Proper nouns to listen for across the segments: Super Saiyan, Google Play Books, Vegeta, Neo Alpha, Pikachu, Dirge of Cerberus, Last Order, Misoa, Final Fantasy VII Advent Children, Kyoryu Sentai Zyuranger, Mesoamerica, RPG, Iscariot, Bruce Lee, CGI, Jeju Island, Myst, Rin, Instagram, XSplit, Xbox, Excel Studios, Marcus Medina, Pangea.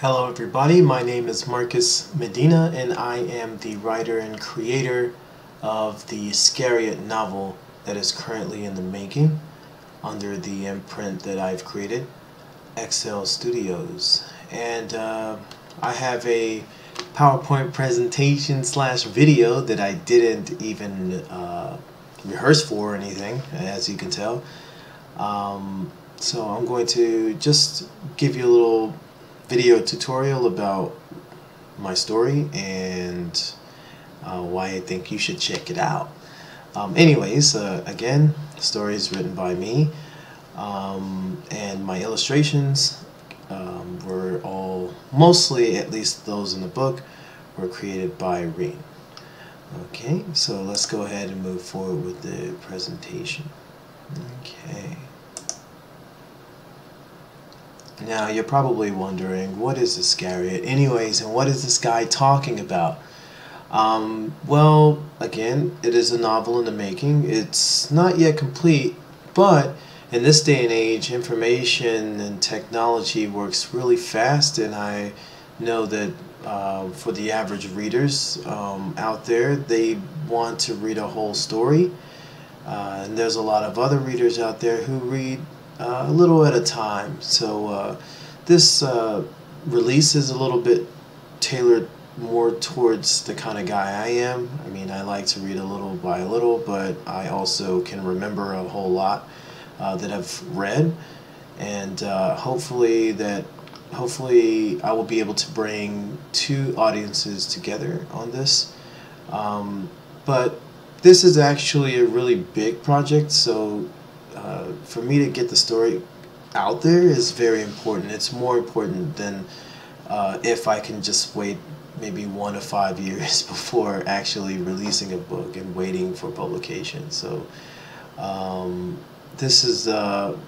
Hello everybody, my name is Marcus Medina and I am the writer and creator of the Iscariot novel that is currently in the making under the imprint that I've created, Excel Studios. And I have a PowerPoint presentation slash video that I didn't even rehearse for or anything, as you can tell. So I'm going to just give you a little video tutorial about my story and why I think you should check it out. Again, the story is written by me, and my illustrations were all, mostly at least those in the book, were created by Rin. Okay, so let's go ahead and move forward with the presentation. Okay. Now, you're probably wondering, what is Iscariot anyways, and what is this guy talking about? Well, again, it is a novel in the making. It's not yet complete, but in this day and age, information and technology works really fast, and I know that for the average readers out there, they want to read a whole story. And there's a lot of other readers out there who read a little at a time, so this release is a little bit tailored more towards the kind of guy I am. I mean, I like to read a little by a little, but I also can remember a whole lot that I've read, and hopefully I will be able to bring two audiences together on this. But this is actually a really big project, so for me to get the story out there is very important. It's more important than if I can just wait maybe 1 to 5 years before actually releasing a book and waiting for publication. So this is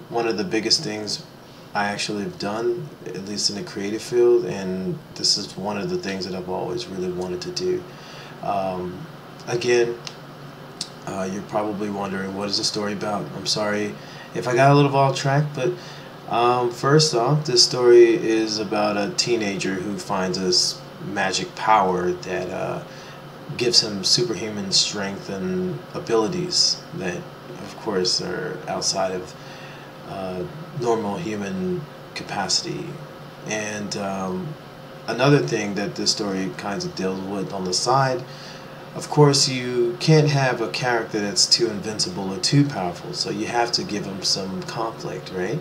one of the biggest things I actually have done, at least in the creative field, and this is one of the things that I've always really wanted to do. You're probably wondering, what is the story about? I'm sorry if I got a little off track, but first off, this story is about a teenager who finds this magic power that gives him superhuman strength and abilities that, of course, are outside of normal human capacity. And another thing that this story kind of deals with on the side, of course, you can't have a character that's too invincible or too powerful, so you have to give him some conflict, right?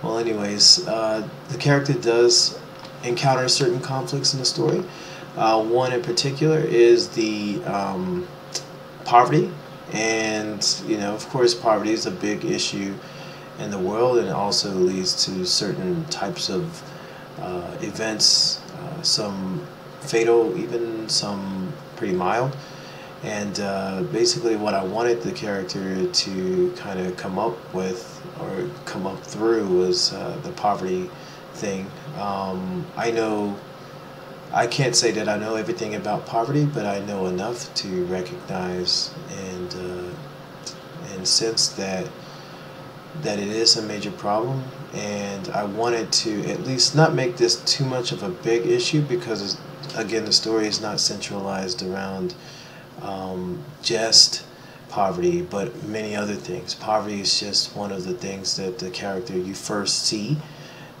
Well, anyways, the character does encounter certain conflicts in the story. One in particular is the poverty, and, you know, of course, poverty is a big issue in the world, and it also leads to certain types of events, some fatal, even some pretty mild. And basically what I wanted the character to kind of come up with or come up through was the poverty thing. I can't say that I know everything about poverty, but I know enough to recognize and sense that it is a major problem, and I wanted to at least not make this too much of a big issue because, again, the story is not centralized around just poverty, but many other things. Poverty is just one of the things that the character you first see,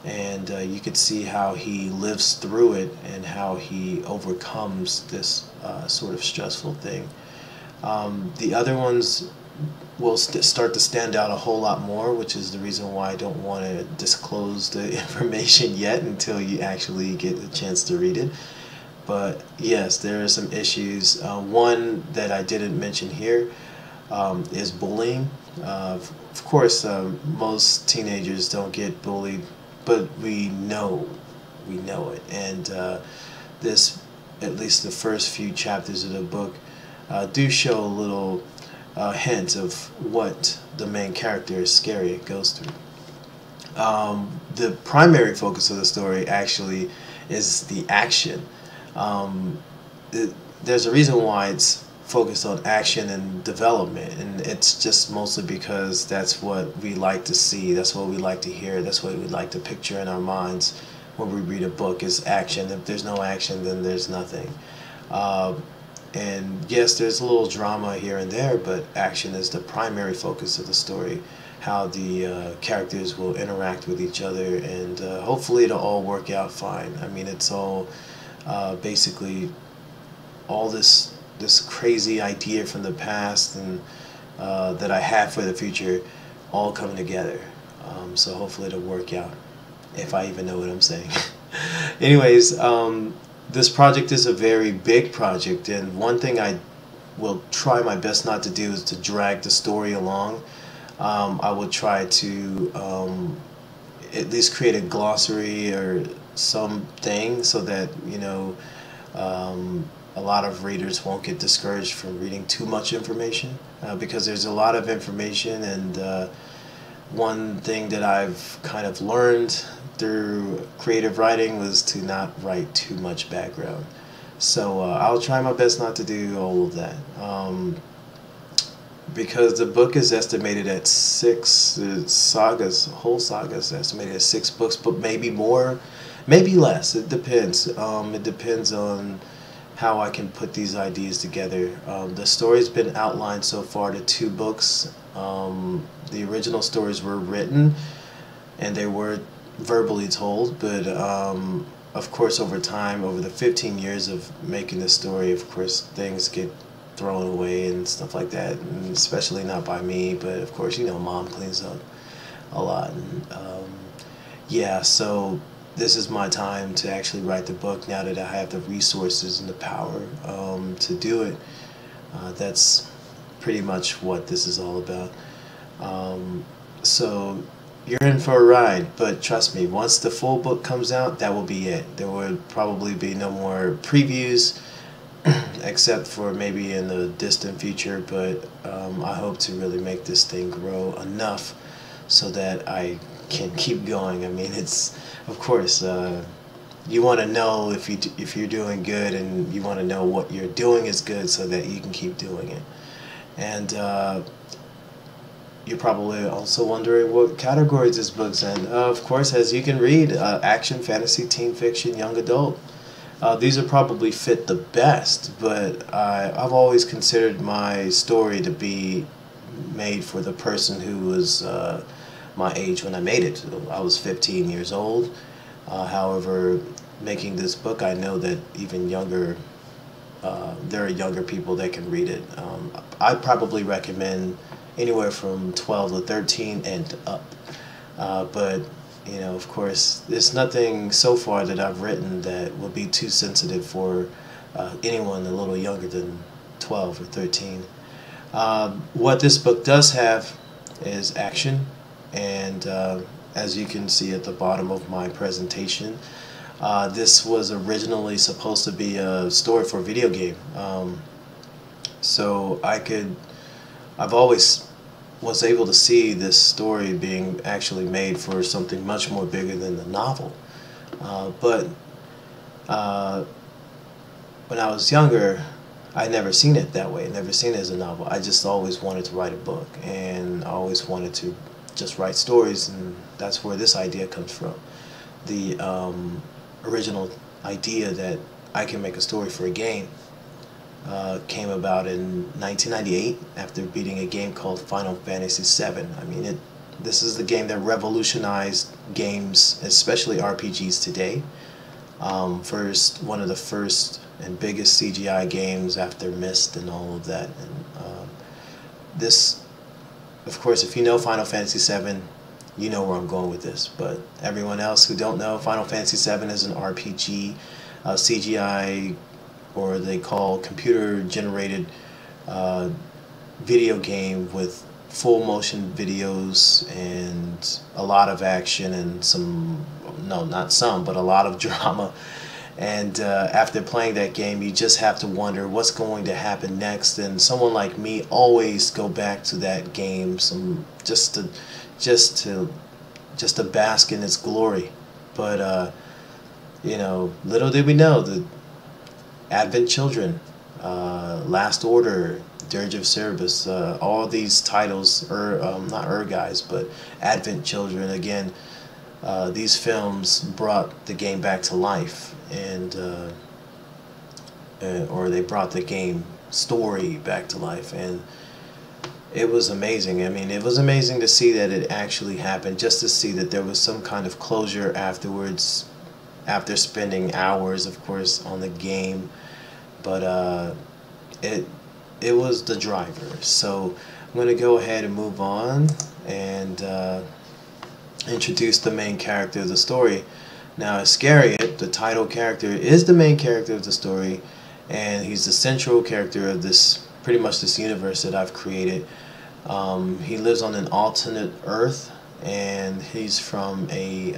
and you could see how he lives through it and how he overcomes this sort of stressful thing. The other ones will start to stand out a whole lot more, which is the reason why I don't want to disclose the information yet until you actually get a chance to read it. But yes, there are some issues. One that I didn't mention here is bullying. Of course, most teenagers don't get bullied, but we know it. And this, at least the first few chapters of the book, do show a little hint of what the main character Iscariot goes through. The primary focus of the story actually is the action. There's a reason why it's focused on action and development, and it's just mostly because that's what we like to see, that's what we like to hear, that's what we like to picture in our minds when we read a book is action. If there's no action, then there's nothing. And yes, there's a little drama here and there, but action is the primary focus of the story. How the characters will interact with each other, and hopefully it'll all work out fine. I mean, it's all basically all this crazy idea from the past and that I have for the future all coming together. So hopefully it'll work out, if I even know what I'm saying. Anyways, this project is a very big project, and one thing I will try my best not to do is to drag the story along. I will try to at least create a glossary or something so that, you know, a lot of readers won't get discouraged from reading too much information, because there's a lot of information. And one thing that I've kind of learned through creative writing was to not write too much background. So I'll try my best not to do all of that. Because the book is estimated at whole sagas estimated at 6 books, but maybe more, maybe less. It depends. It depends on how I can put these ideas together. The story's been outlined so far to 2 books. The original stories were written, and they were verbally told, but of course, over time, over the 15 years of making the story, of course, things get thrown away and stuff like that, and especially not by me, but of course, you know, Mom cleans up a lot. And, yeah, so this is my time to actually write the book now that I have the resources and the power to do it. That's pretty much what this is all about. So you're in for a ride, but trust me, once the full book comes out, that will be it. There will probably be no more previews, except for maybe in the distant future, but I hope to really make this thing grow enough so that I can keep going. I mean, it's, of course, you want to know if you're doing good, and you want to know what you're doing is good so that you can keep doing it. And you're probably also wondering what categories this book's in. Of course, as you can read, action, fantasy, teen fiction, young adult. These are probably fit the best, but I've always considered my story to be made for the person who was my age when I made it. I was 15 years old. However, making this book, I know that even younger, there are younger people that can read it. I probably recommend anywhere from 12 to 13 and up, but you know, of course, there's nothing so far that I've written that will be too sensitive for anyone a little younger than 12 or 13. What this book does have is action, and as you can see at the bottom of my presentation, this was originally supposed to be a story for a video game. So I've always was able to see this story being actually made for something much more bigger than the novel. But when I was younger, I'd never seen it that way. I'd never seen it as a novel. I just always wanted to write a book, and I always wanted to just write stories, and that's where this idea comes from. The original idea that I can make a story for a game came about in 1998 after beating a game called Final Fantasy VII. I mean, this is the game that revolutionized games, especially RPGs today. First, one of the first and biggest CGI games after Myst and all of that. And this, of course, if you know Final Fantasy VII, you know where I'm going with this. But everyone else who don't know, Final Fantasy VII is an RPG, CGI, or they call computer-generated video game with full motion videos and a lot of action and some, no, not some, but a lot of drama. And after playing that game, you just have to wonder what's going to happen next. And someone like me always go back to that game, just to bask in its glory. But you know, little did we know that Advent Children, Last Order, Dirge of Cerberus, all these titles, not guys, but Advent Children, again, these films brought the game back to life, or they brought the game story back to life, and it was amazing. I mean, it was amazing to see that it actually happened, just to see that there was some kind of closure afterwards, after spending hours, of course, on the game. But it was the driver. So I'm going to go ahead and move on and introduce the main character of the story. Now, Iscariot, the title character, is the main character of the story, and he's the central character of this, pretty much this universe that I've created. He lives on an alternate Earth, and he's from a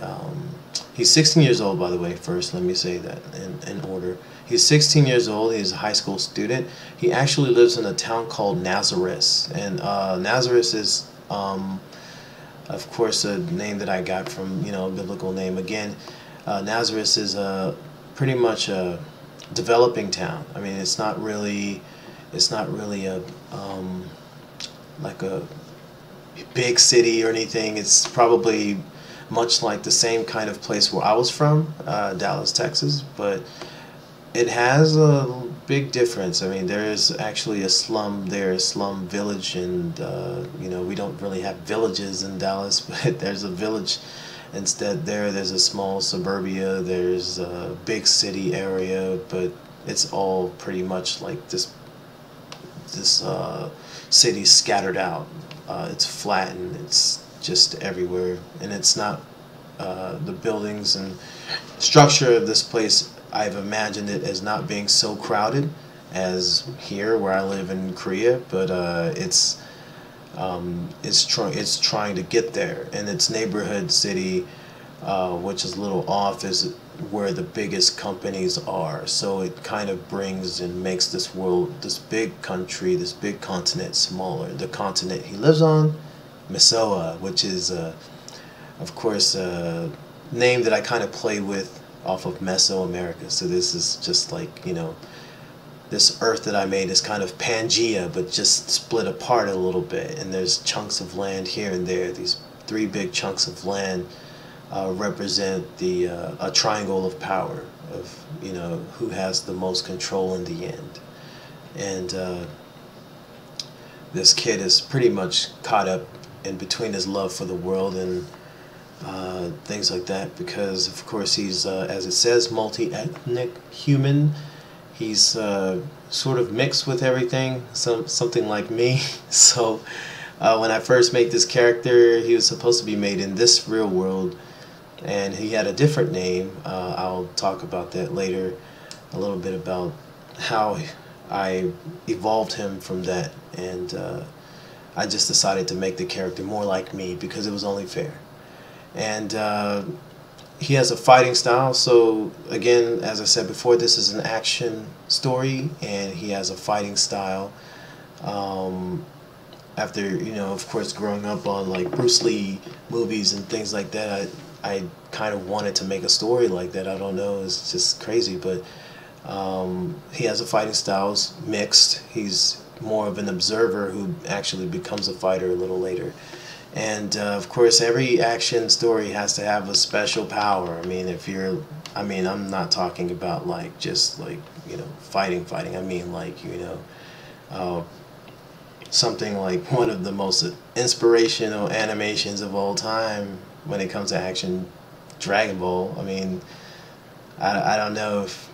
he's 16 years old, by the way. First, let me say that in order. He's 16 years old. He's a high school student. He actually lives in a town called Nazareth, and Nazareth is, of course, a name that I got from, you know, a biblical name. Again, Nazareth is a pretty much a developing town. I mean, it's not really a like a big city or anything. It's probably much like the same kind of place where I was from, Dallas, Texas, but it has a big difference. I mean, there is actually a slum there, a slum village, and you know, we don't really have villages in Dallas, but there's a village instead. There's a small suburbia, there's a big city area, but it's all pretty much like this city scattered out. It's flattened. It's just everywhere, and it's not the buildings and structure of this place. I've imagined it as not being so crowded as here where I live in Korea, but it's trying to get there. And its neighborhood city, which is a little off, is where the biggest companies are. So it kind of brings and makes this world, this big country, this big continent, smaller. The continent he lives on, Misoa, which is, of course, a name that I kind of play with off of Mesoamerica. So this is just like, you know, this Earth that I made is kind of Pangea, but just split apart a little bit, and there's chunks of land here and there. These three big chunks of land represent the a triangle of power of, you know, who has the most control in the end. And this kid is pretty much caught up in between his love for the world and things like that, because of course he's, as it says, multi-ethnic human. He's sort of mixed with everything, something like me. So when I first made this character, he was supposed to be made in this real world, and he had a different name. I'll talk about that later, a little bit about how I evolved him from that, and I just decided to make the character more like me because it was only fair. And he has a fighting style. So again, as I said before, this is an action story, and he has a fighting style. After, you know, of course, growing up on like Bruce Lee movies and things like that, I kind of wanted to make a story like that. I don't know, it's just crazy, but he has a fighting style, mixed. He's more of an observer who actually becomes a fighter a little later. And of course, every action story has to have a special power. I mean, I'm not talking about like just like, you know, fighting. I mean, like, you know, something like one of the most inspirational animations of all time when it comes to action, Dragon Ball. I mean, I don't know if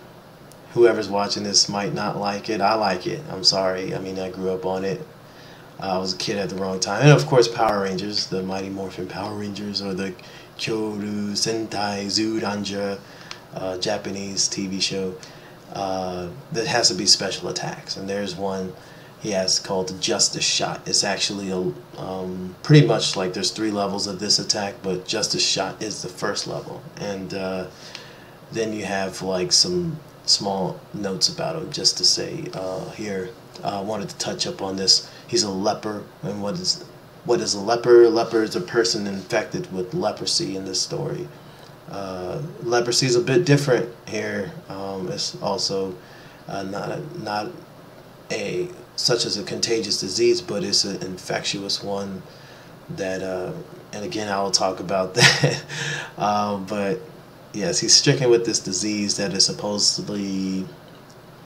whoever's watching this might not like it. I like it. I'm sorry. I mean, I grew up on it. I was a kid at the wrong time. And of course, Power Rangers, the Mighty Morphin Power Rangers, or the Kyoryu Sentai Zyuranger, Japanese TV show that has to be special attacks. And there's one he has called Justice Shot. It's actually a, pretty much like there's three levels of this attack, but Justice Shot is the first level. And then you have like some small notes about him, just to say here. I wanted to touch up on this. He's a leper, and what is a leper? A leper is a person infected with leprosy in this story. Leprosy is a bit different here. It's also not such as a contagious disease, but it's an infectious one that and again I will talk about that. But yes, he's stricken with this disease that is supposedly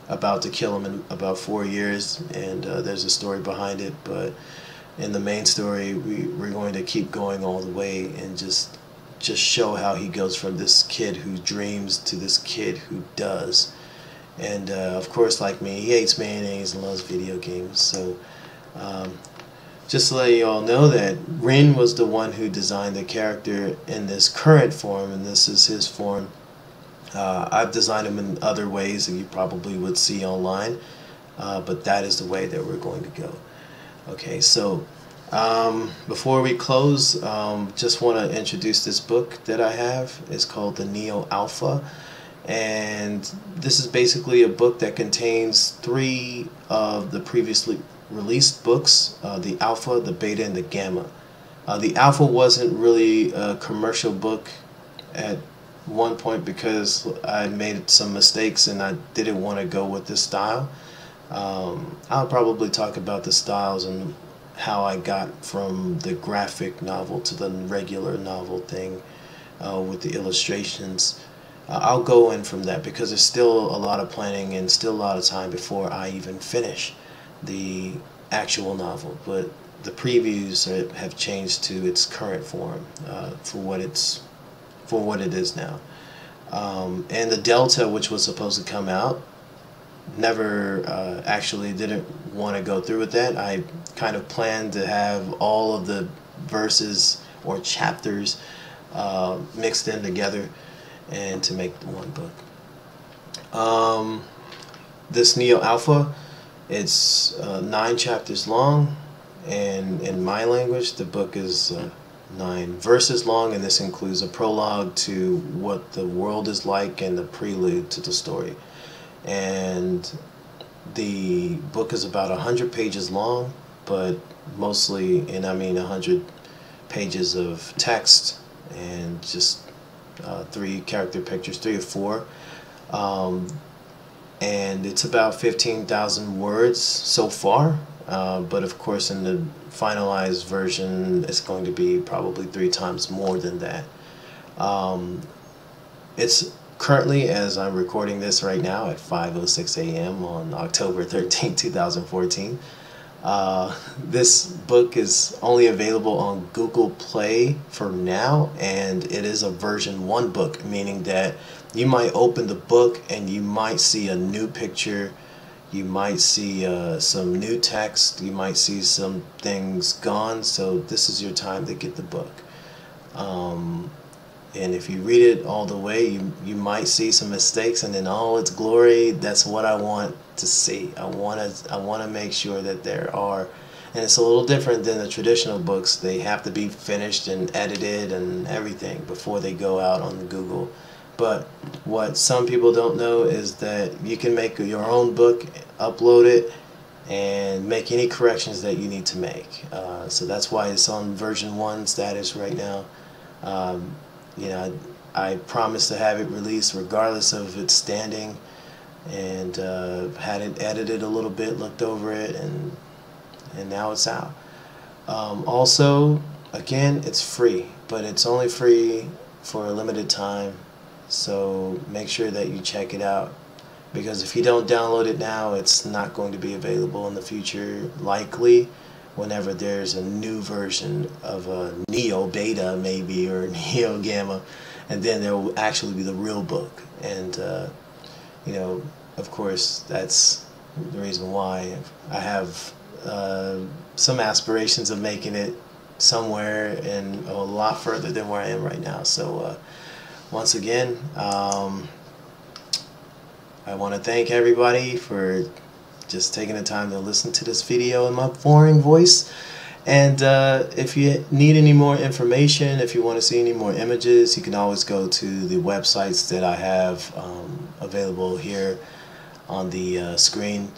about to kill him in about 4 years, and there's a story behind it, but in the main story we're going to keep going all the way and just show how he goes from this kid who dreams to this kid who does. And of course, like me, he hates mayonnaise and loves video games. So just to let you all know that Rin was the one who designed the character in this current form, and this is his form. I've designed him in other ways that you probably would see online, but that is the way that we're going to go. Okay, so before we close, just want to introduce this book that I have. It's called the Neo Alpha, and this is basically a book that contains three of the previously released books, the Alpha, the Beta, and the Gamma. The Alpha wasn't really a commercial book at one point because I made some mistakes and I didn't want to go with this style. I'll probably talk about the styles and how I got from the graphic novel to the regular novel thing with the illustrations. I'll go in from that because there's still a lot of planning and still a lot of time before I even finish the actual novel, but the previews have changed to its current form for what it is now. And the Delta, which was supposed to come out, never actually didn't want to go through with that. I kind of planned to have all of the verses or chapters mixed in together and to make one book. This Neo Alpha, it's 9 chapters long, and in my language the book is 9 verses long, and this includes a prologue to what the world is like and the prelude to the story. And the book is about 100 pages long, but mostly, and I mean 100 pages of text and just 3 character pictures, 3 or 4. And it's about 15,000 words so far, but of course in the finalized version it's going to be probably 3 times more than that. It's currently, as I'm recording this right now, at 5:06 a.m. on October 13, 2014. This book is only available on Google Play for now, and it is a version 1 book, meaning that you might open the book and you might see a new picture, you might see some new text, you might see some things gone, so this is your time to get the book. And if you read it all the way, you might see some mistakes, and in all its glory, that's what I want to see. I want to make sure that there are, and it's a little different than the traditional books. They have to be finished and edited and everything before they go out on Google. But what some people don't know is that you can make your own book, upload it, and make any corrections that you need to make. So that's why it's on version 1 status right now. You know, I promised to have it released regardless of its standing, and had it edited a little bit, looked over it, and now it's out. Also, again, it's free, but it's only free for a limited time, so make sure that you check it out, because if you don't download it now, it's not going to be available in the future, likely, whenever there's a new version of a Neo Beta maybe, or Neo Gamma, and then there will actually be the real book. And you know, of course, that's the reason why I have some aspirations of making it somewhere and a lot further than where I am right now. So once again, I want to thank everybody for just taking the time to listen to this video in my boring voice. And if you need any more information, if you want to see any more images, you can always go to the websites that I have available here on the screen.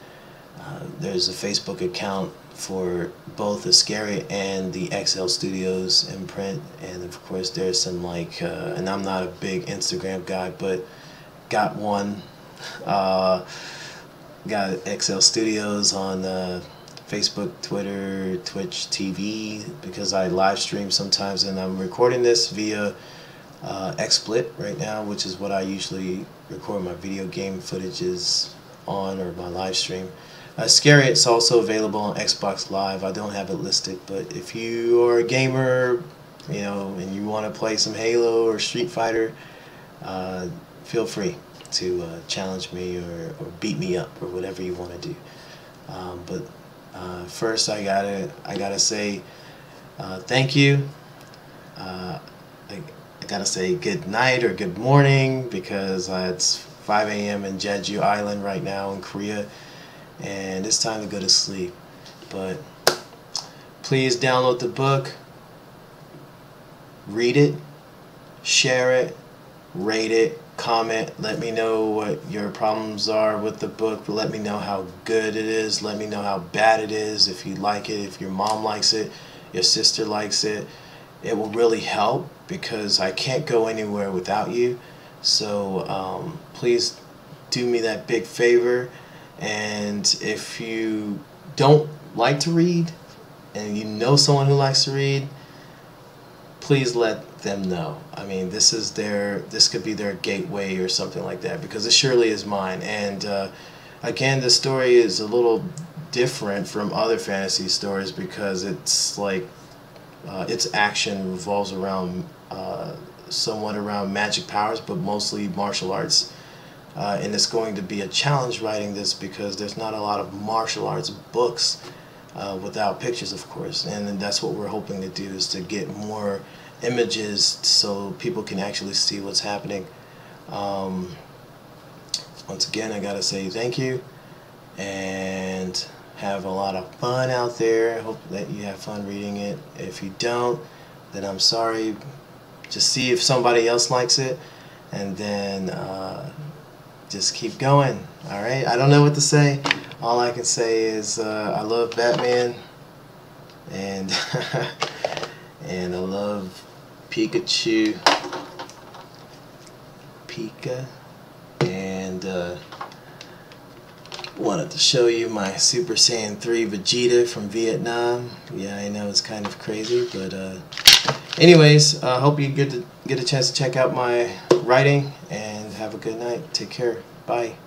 There's a Facebook account for both Iscariot and the XL Studios imprint, and of course there's some like, and I'm not a big Instagram guy, but got one. Got Excel Studios on Facebook, Twitter, Twitch TV, because I live stream sometimes, and I'm recording this via XSplit right now, which is what I usually record my video game footages on, or my live stream. Iscariot is also available on Xbox Live. I don't have it listed, but if you are a gamer, you know, and you want to play some Halo or Street Fighter, feel free to challenge me or beat me up or whatever you want to do. But first, I gotta say thank you. I gotta say good night or good morning, because it's 5 a.m. in Jeju Island right now in Korea, and it's time to go to sleep. But please download the book, read it, share it, rate it, comment, let me know what your problems are with the book, let me know how good it is, let me know how bad it is, if you like it, if your mom likes it, your sister likes it. It will really help, because I can't go anywhere without you. So please do me that big favor. And if you don't like to read and you know someone who likes to read, please let them know. I mean, this could be their gateway or something like that, because it surely is mine. And again, this story is a little different from other fantasy stories, because it's like its action revolves around somewhat around magic powers, but mostly martial arts. And it's going to be a challenge writing this, because there's not a lot of martial arts books without pictures, of course. And that's what we're hoping to do, is to get more images so people can actually see what's happening. Once again, I gotta say thank you, and have a lot of fun out there. Hope that you have fun reading it. If you don't, then I'm sorry. Just see if somebody else likes it, and then just keep going. Alright, I don't know what to say. All I can say is I love Batman, and and I love Pikachu, Pika, and wanted to show you my Super Saiyan 3 Vegeta from Vietnam. Yeah, I know it's kind of crazy, but anyways, I hope you get a chance to check out my writing, and have a good night. Take care. Bye.